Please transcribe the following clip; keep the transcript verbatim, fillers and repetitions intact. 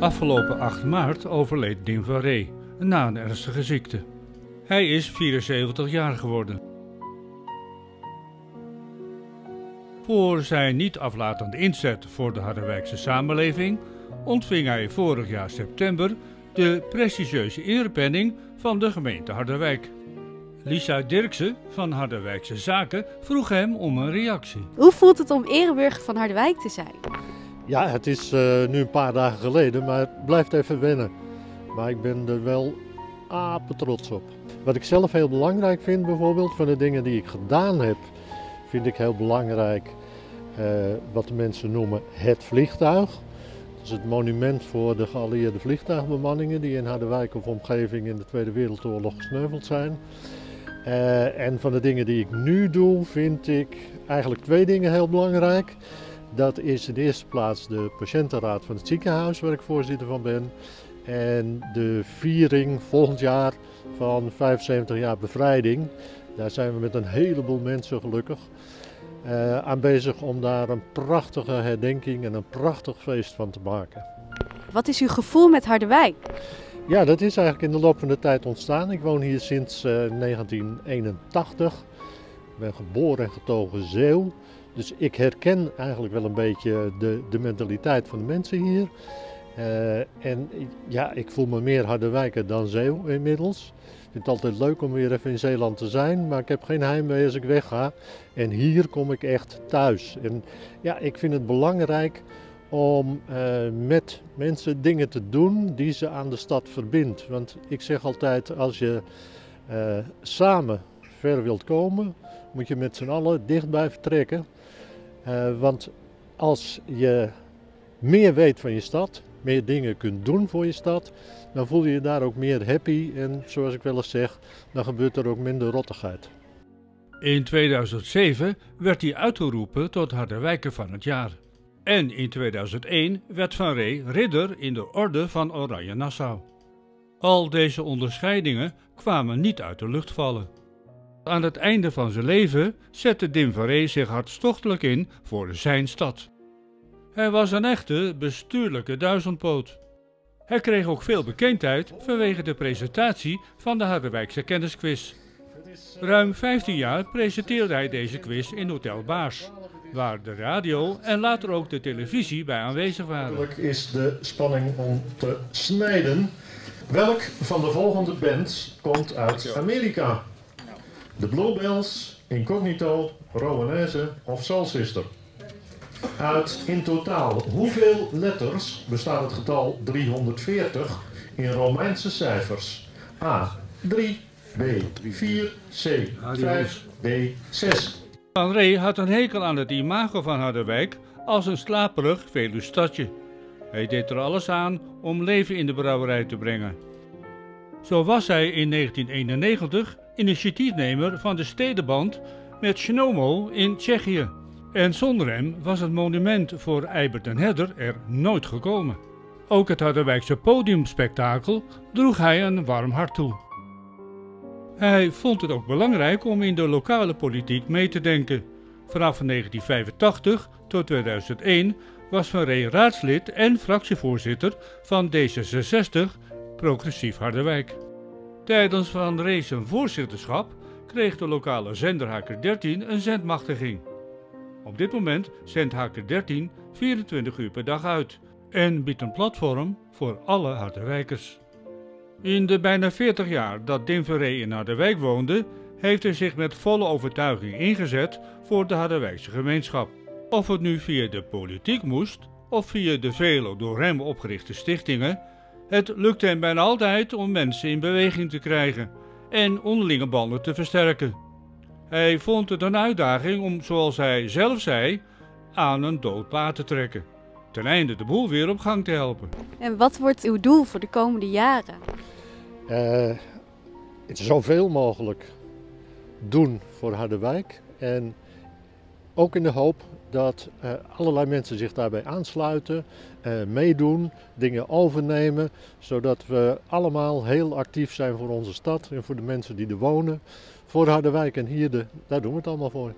Afgelopen acht maart overleed Dim van Rhee na een ernstige ziekte. Hij is vierenzeventig jaar geworden. Voor zijn niet-aflatende inzet voor de Harderwijkse samenleving ontving hij vorig jaar september de prestigieuze erepenning van de gemeente Harderwijk. Lisa Dirksen van Harderwijkse Zaken vroeg hem om een reactie. Hoe voelt het om Ereburger van Harderwijk te zijn? Ja, het is uh, nu een paar dagen geleden, maar het blijft even wennen. Maar ik ben er wel apetrots op. Wat ik zelf heel belangrijk vind bijvoorbeeld, van de dingen die ik gedaan heb, vind ik heel belangrijk uh, wat de mensen noemen het vliegtuig. Dat is het monument voor de geallieerde vliegtuigbemanningen die in Harderwijk of omgeving in de Tweede Wereldoorlog gesneuveld zijn. Uh, en van de dingen die ik nu doe vind ik eigenlijk twee dingen heel belangrijk. Dat is in de eerste plaats de patiëntenraad van het ziekenhuis waar ik voorzitter van ben. En de viering volgend jaar van vijfenzeventig jaar bevrijding. Daar zijn we met een heleboel mensen gelukkig uh, aan bezig om daar een prachtige herdenking en een prachtig feest van te maken. Wat is uw gevoel met Harderwijk? Ja, dat is eigenlijk in de loop van de tijd ontstaan. Ik woon hier sinds uh, negentien eenentachtig. Ik ben geboren en getogen Zeeuw. Dus ik herken eigenlijk wel een beetje de, de mentaliteit van de mensen hier. Uh, en ja, ik voel me meer Harderwijker dan Zeeuw inmiddels. Ik vind het altijd leuk om weer even in Zeeland te zijn, maar ik heb geen heimwee als ik wegga. En hier kom ik echt thuis. En ja, ik vind het belangrijk om uh, met mensen dingen te doen die ze aan de stad verbindt. Want ik zeg altijd, als je uh, samen ver wilt komen, moet je met z'n allen dicht blijven trekken. Uh, want als je meer weet van je stad, meer dingen kunt doen voor je stad, dan voel je je daar ook meer happy en zoals ik wel eens zeg, dan gebeurt er ook minder rottigheid. In tweeduizend zeven werd hij uitgeroepen tot Harderwijker van het jaar. En in tweeduizend één werd Van Rhee ridder in de orde van Oranje-Nassau. Al deze onderscheidingen kwamen niet uit de lucht vallen. Aan het einde van zijn leven zette Dim van Rhee zich hartstochtelijk in voor zijn stad. Hij was een echte bestuurlijke duizendpoot. Hij kreeg ook veel bekendheid vanwege de presentatie van de Harderwijkse kennisquiz. Ruim vijftien jaar presenteerde hij deze quiz in Hotel Baars, waar de radio en later ook de televisie bij aanwezig waren. Natuurlijk is de spanning om te snijden. Welk van de volgende bands komt uit Amerika? De Bluebells, Incognito, Rowanese of Soul Sister? Uit in totaal hoeveel letters bestaat het getal driehonderdveertig in Romeinse cijfers? A. drie, B. vier, C. vijf, D. zes. Van Rhee had een hekel aan het imago van Harderwijk als een slaperig Veluws stadje. Hij deed er alles aan om leven in de brouwerij te brengen. Zo was hij in negentien eenennegentig initiatiefnemer van de stedenband met Shnomo in Tsjechië. En zonder hem was het monument voor Ebert en Hedder er nooit gekomen. Ook het Harderwijkse podiumspektakel droeg hij een warm hart toe. Hij vond het ook belangrijk om in de lokale politiek mee te denken. Vanaf negentien vijfentachtig tot tweeduizend één was Van Rhee raadslid en fractievoorzitter van D zesenzestig Progressief Harderwijk. Tijdens Van Rhee's zijn voorzitterschap kreeg de lokale zender Haker dertien een zendmachtiging. Op dit moment zendt Haker dertien vierentwintig uur per dag uit en biedt een platform voor alle Harderwijkers. In de bijna veertig jaar dat Dim van Rhee in Harderwijk woonde, heeft hij zich met volle overtuiging ingezet voor de Harderwijkse gemeenschap. Of het nu via de politiek moest of via de vele door hem opgerichte stichtingen, het lukte hem bijna altijd om mensen in beweging te krijgen en onderlinge banden te versterken. Hij vond het een uitdaging om, zoals hij zelf zei, aan een dood paard te trekken. Ten einde de boel weer op gang te helpen. En wat wordt uw doel voor de komende jaren? Uh, zoveel mogelijk doen voor Harderwijk. En ook in de hoop dat uh, allerlei mensen zich daarbij aansluiten, uh, meedoen, dingen overnemen. Zodat we allemaal heel actief zijn voor onze stad en voor de mensen die er wonen. Voor Harderwijk en Hierden, daar doen we het allemaal voor.